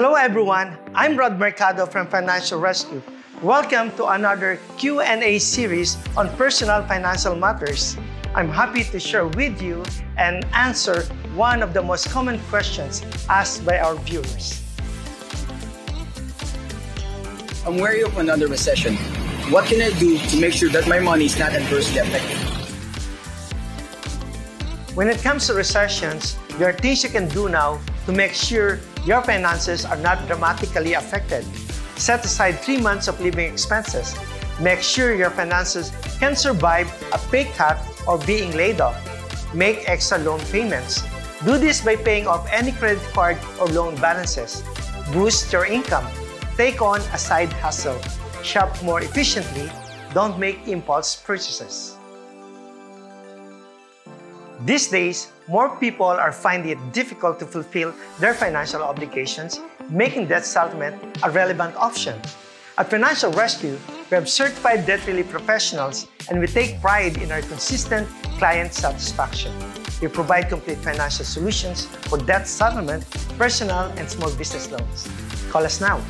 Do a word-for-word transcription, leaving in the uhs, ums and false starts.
Hello everyone, I'm Rod Mercado from Financial Rescue. Welcome to another Q and A series on personal financial matters. I'm happy to share with you and answer one of the most common questions asked by our viewers. I'm wary of another recession. What can I do to make sure that my money is not adversely affected? When it comes to recessions, there are things you can do now to make sure your finances are not dramatically affected. Set aside three months of living expenses. Make sure your finances can survive a pay cut or being laid off. Make extra loan payments. Do this by paying off any credit card or loan balances. Boost your income. Take on a side hustle. Shop more efficiently. Don't make impulse purchases. These days, more people are finding it difficult to fulfill their financial obligations, making debt settlement a relevant option. At Financial Rescue, we have certified debt relief professionals, and we take pride in our consistent client satisfaction. We provide complete financial solutions for debt settlement, personal, and small business loans. Call us now.